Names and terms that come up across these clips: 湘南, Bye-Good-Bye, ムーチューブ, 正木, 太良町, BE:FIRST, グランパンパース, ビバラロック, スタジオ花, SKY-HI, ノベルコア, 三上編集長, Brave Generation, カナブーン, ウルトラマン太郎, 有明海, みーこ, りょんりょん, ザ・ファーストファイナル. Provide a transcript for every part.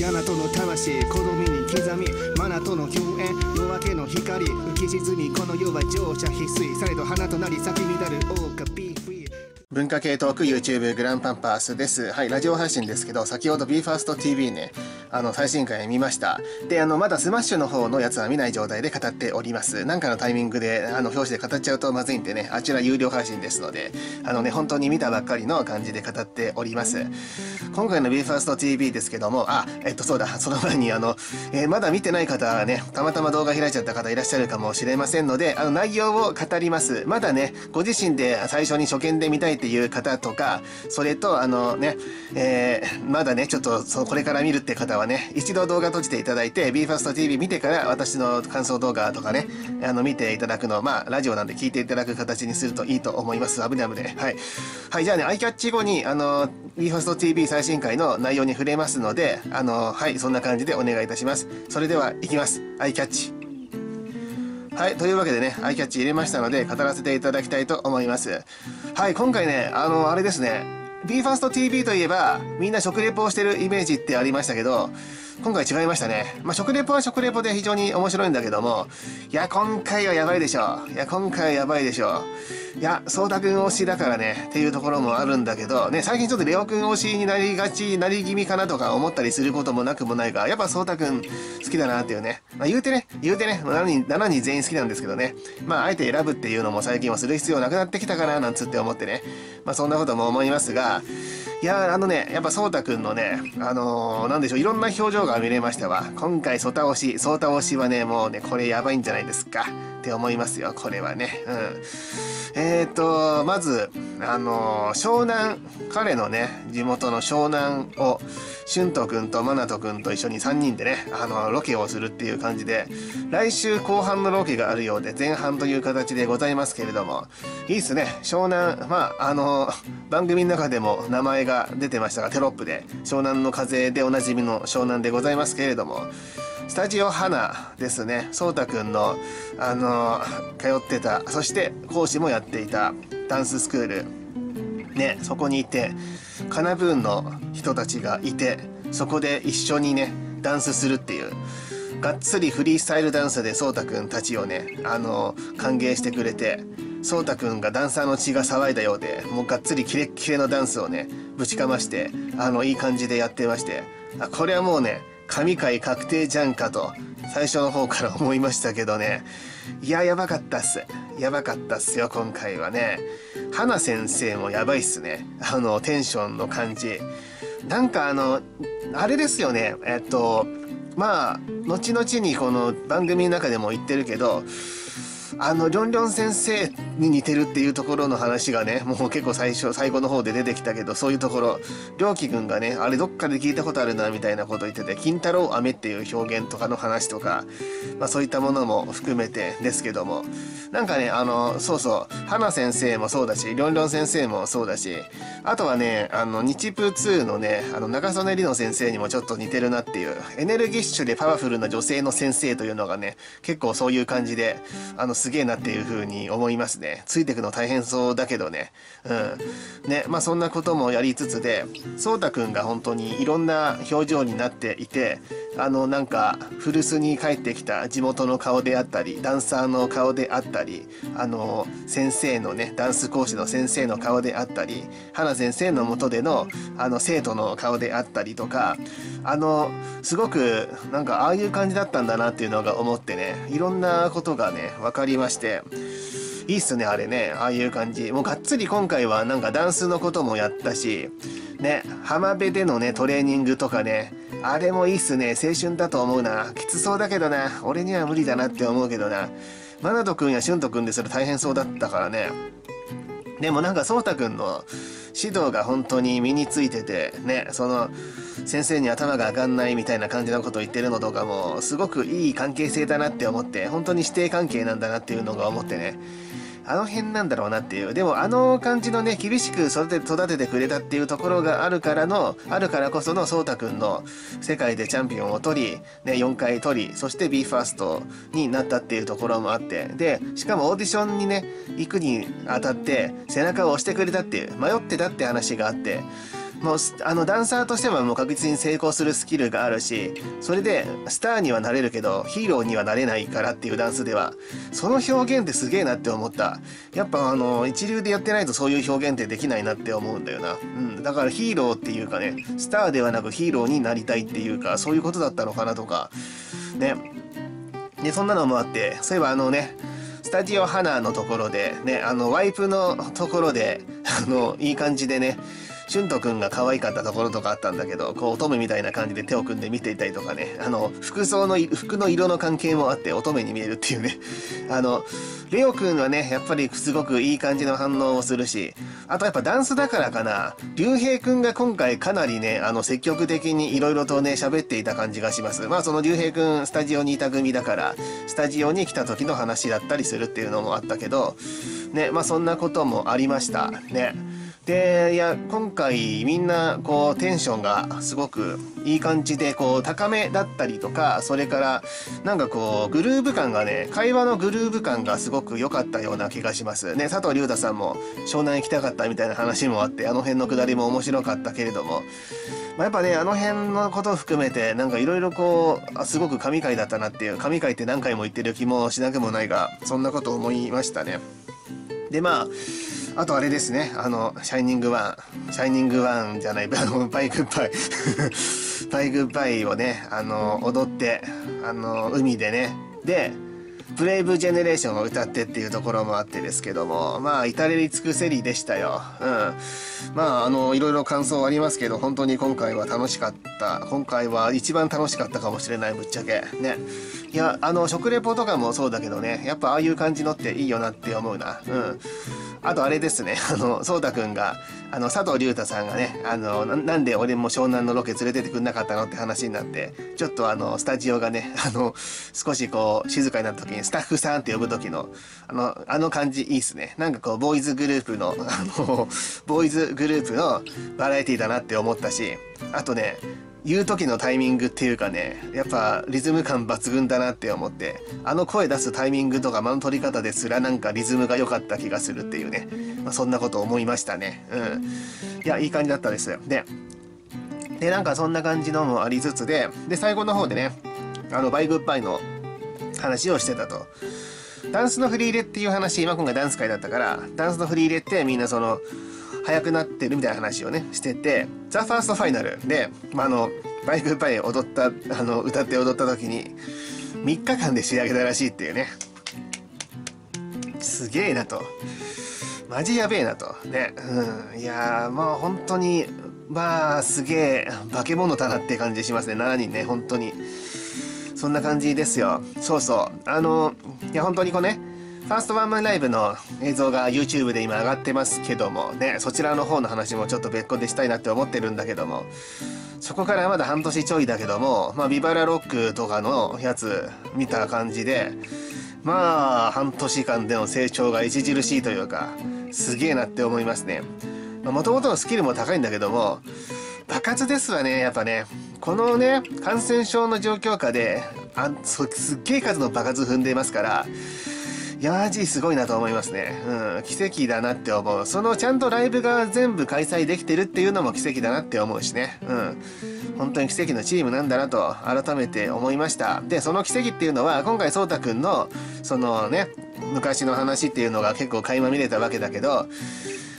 ヤナとの魂、子供に刻みマナとの共演、夜明けの光、浮き沈み、この世は乗車必須、されど花となり咲き乱る王がビーフィー。文化系トーク YouTube グランパンパースです。はい、ラジオ配信ですけど、先ほど BE:FIRST TV ね、最新回見ました。で、まだスマッシュの方のやつは見ない状態で語っております。なんかのタイミングで表紙で語っちゃうとまずいんでね、あちら有料配信ですので、本当に見たばっかりの感じで語っております。今回の BE:FIRST TV ですけども、そうだ、その前にまだ見てない方はね、たまたま動画開いちゃった方いらっしゃるかもしれませんので、内容を語ります。まだね、ご自身で最初に初見で見たいっていう方とか、それとまだね、ちょっとこれから見るって方はね、一度動画閉じていただいて BE:FIRST TV 見てから私の感想動画とかね、見ていただくのを、ラジオなんで聞いていただく形にするといいと思います。危ない。はい、じゃあね、アイキャッチ後にBE:FIRST TV 最新回の内容に触れますので、はい、そんな感じでお願いいたします。それでは行きます。アイキャッチ。はい、というわけでね、アイキャッチ入れましたので語らせていただきたいと思います。はい、今回ね、あれですね、BE:FIRST TV といえばみんな食レポをしてるイメージってありましたけど、今回違いましたね。食レポは食レポで非常に面白いんだけども、今回はやばいでしょ。颯太くん推しだからねっていうところもあるんだけどね、最近ちょっとレオくん推しになり気味かなとか思ったりすることもなくもないが、やっぱ颯太くん好きだなっていうね。言うてね、7人全員好きなんですけどね、あえて選ぶっていうのも最近はする必要なくなってきたかななんつって思ってね、そんなことも思いますが、やっぱ颯太くんのね、なんでしょう、いろんな表情が見れましたわ。今回颯太推しはね、もうね、これやばいんじゃないですかって思いますよ、これはね。まず湘南、彼のね地元の湘南を俊斗くんと真人くんと一緒に3人でね、ロケをするっていう感じで、来週後半のロケがあるようで前半という形でございますけれども、いいっすね、湘南。番組の中でも名前が出てましたが、テロップで湘南の風でおなじみの湘南でございますけれども、スタジオ花ですね、颯太くんの通ってた、そして講師もやっていたダンススクールね、そこにいてカナブーンの人たちがいて、そこで一緒にねダンスするっていう、がっつりフリースタイルダンスで颯太くんたちをね歓迎してくれて、颯太くんがダンサーの血が騒いだようで、もうがっつりキレッキレのダンスをねぶちかまして、いい感じでやってまして、これはもうね神回確定じゃんかと最初の方から思いましたけどね、やばかったっす。よ、今回はね。花先生もやばいっすね、テンションの感じ。なんかあれですよね、後々にこの番組の中でも言ってるけど、りょんりょん先生に似てるっていうところの話がね、もう結構最後の方で出てきたけど、そういうところ、りょうきくんがね、あれどっかで聞いたことあるなみたいなこと言ってて、金太郎飴っていう表現とかの話とか、そういったものも含めてですけども、なんかね、花先生もそうだし、りょんりょん先生もそうだし、あとはね、日プ2のね、中曽根里乃先生にもちょっと似てるなっていう、エネルギッシュでパワフルな女性の先生というのがね、結構そういう感じで、すげえなっていう風に思いますね。ついてくの大変そうだけどね。そんなこともやりつつで、颯太くんが本当にいろんな表情になっていて、なんか古巣に帰ってきた地元の顔であったり、ダンサーの顔であったり、先生のね、ダンス講師の先生の顔であったり、花先生の元での生徒の顔であったりとか、すごくなんかああいう感じだったんだなっていうのが思ってね、いろんなことがね分かりまして、いいっすね、あれね。ああいう感じもうがっつり今回はなんかダンスのこともやったしね、浜辺でのねトレーニングとかね、あれもいいっすね。青春だと思うな。きつそうだけどな、俺には無理だなって思うけどな。真人くんや俊斗くんですら大変そうだったからね。でもなんか颯太くんの指導が本当に身についててね、先生に頭が上がんないみたいな感じのことを言ってるのとかもすごくいい関係性だなって思って、本当に師弟関係なんだなっていうのが思ってね、辺なんだろうなっていう。でも感じのね、厳しく育ててくれたっていうところがあるからこその颯太くんの世界でチャンピオンを取り、ね、4回取り、そして BE:FIRST になったっていうところもあって、でしかもオーディションにね行くにあたって背中を押してくれたっていう、迷ってたって話があって、もうダンサーとしてはもう確実に成功するスキルがあるし、それでスターにはなれるけどヒーローにはなれないからっていうダンスでは、その表現ってすげえなって思った。やっぱ一流でやってないとそういう表現ってできないなって思うんだよな。だからヒーローっていうかね、スターではなくヒーローになりたいっていうか、そういうことだったのかなとかね。でそんなのもあって、そういえばスタジオハナのところでね、ワイプのところでいい感じでね、俊斗くんが可愛かったところとかあったんだけど、こう乙女みたいな感じで手を組んで見ていたりとかね、服の色の関係もあって乙女に見えるっていうね。レオくんはね、やっぱりすごくいい感じの反応をするし、あとやっぱダンスだからかな、竜兵くんが今回かなりね、積極的にいろいろとね、喋っていた感じがします。まあその竜兵くん、スタジオにいた組だから、スタジオに来た時の話だったりするっていうのもあったけど、ね、まあそんなこともありましたね。で、いや、今回みんなこうテンションがすごくいい感じで、こう高めだったりとか、それからなんかこうグルーヴ感がね、会話のグルーヴ感がすごく良かったような気がしますね。佐藤龍太さんも湘南行きたかったみたいな話もあって、あの辺のくだりも面白かったけれども、まあ、やっぱね、あの辺のことを含めてなんかいろいろこうすごく神回だったなっていう、神回って何回も言ってる気もしなくもないが、そんなこと思いましたね。でまああとあれですね、シャイニングワンじゃない、Bye-Good-Bye Bye-Good-Bye をね、踊って、海でね、で、ブレイブジェネレーションを歌ってっていうところもあってですけども、まあ、至れり尽くせりでしたよ。まあ、いろいろ感想ありますけど、本当に今回は楽しかった。今回は一番楽しかったかもしれない、ぶっちゃけ。ね。いや、食レポとかもそうだけどね、やっぱああいう感じのっていいよなって思うな。あとあれですね、そうたくんが、佐藤龍太さんがね、なんで俺も湘南のロケ連れてってくんなかったのって話になって、ちょっとスタジオがね、少しこう、静かになった時に、スタッフさんって呼ぶ時の、感じいいっすね。なんかこう、ボーイズグループのバラエティだなって思ったし、あとね、言う時のタイミングっていうかね、やっぱリズム感抜群だなって思って、声出すタイミングとか間の取り方ですらなんかリズムが良かった気がするっていうね、まあ、そんなこと思いましたね。いや、いい感じだったですよ。でなんかそんな感じのもありつつで、最後の方でね、Bye-Good-Byeの話をしてたと。ダンスの振り入れっていう話、今回ダンス会だったから、ダンスの振り入れってみんな速くなってるみたいな話をねしてて、ザ・ファーストファイナルで、Bye-Good-Bye歌って踊った時に3日間で仕上げたらしいっていうね。すげえなと、マジやべえなとね。いやー、もう本当にまあすげえ化け物だなって感じしますね、7人ね。本当にそんな感じですよ。そうそう、いや本当にこうね、ファーストワンマンライブの映像が YouTube で今上がってますけどもね、そちらの方の話もちょっと別個でしたいなって思ってるんだけども、そこからまだ半年ちょいだけども、まあビバラロックとかのやつ見た感じで、まあ半年間での成長が著しいというか、すげえなって思いますね。もともとのスキルも高いんだけども、爆発ですわね、やっぱね。このね、感染症の状況下で、すっげえ数の爆発踏んでいますから、いやー、すごいなと思いますね。奇跡だなって思う。ちゃんとライブが全部開催できてるっていうのも奇跡だなって思うしね。本当に奇跡のチームなんだなと、改めて思いました。で、その奇跡っていうのは、今回、そうたくんの、昔の話っていうのが結構垣間見れたわけだけど、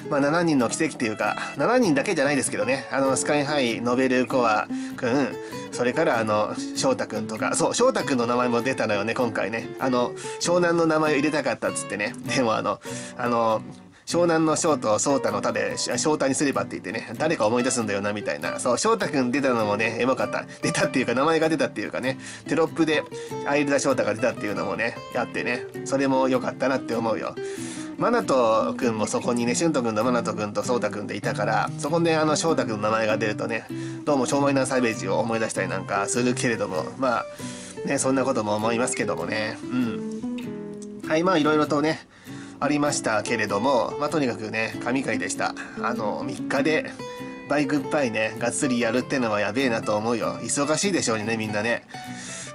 まあ、7人の奇跡っていうか、7人だけじゃないですけどね、SKY-HI、ノベルコアくん、それから翔太くんとか、そう、翔太くんの名前も出たのよね、今回ね。湘南の名前を入れたかったっつってね、でも湘南の翔と蒼太の他で翔太にすればって言ってね、誰か思い出すんだよなみたいな。そう、翔太くん出たのもね、エモかった。出たっていうか、名前が出たっていうかね、テロップで相田翔太が出たっていうのもね、あってね、それも良かったなって思うよ。マナトくんもそこにね、俊斗くんとマナトくんと蒼太くんでいたから、そこで翔太くんの名前が出るとね、どうもショーマイナーサイベージを思い出したりなんかするけれども、まあ、ね、そんなことも思いますけどもね。はい、まあいろいろとね、ありましたけれども、まあとにかくね、神回でした。3日で、Bye-Good-Byeね、がっつりやるってのはやべえなと思うよ。忙しいでしょうね、みんなね。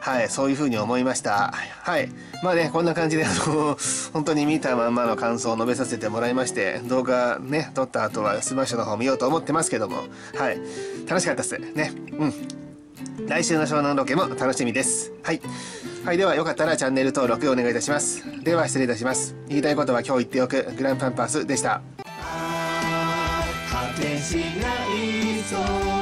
はい、そういうふうに思いました。はい。まあね、こんな感じで、本当に見たまんまの感想を述べさせてもらいまして、動画ね、撮った後はスマッシュの方見ようと思ってますけども、はい。楽しかったっす。ね。うん。来週の湘南ロケも楽しみです。はい。はい、ではよかったらチャンネル登録お願いいたします。では失礼いたします。言いたいことは今日言っておく、グランパンパースでした。あー果てしない空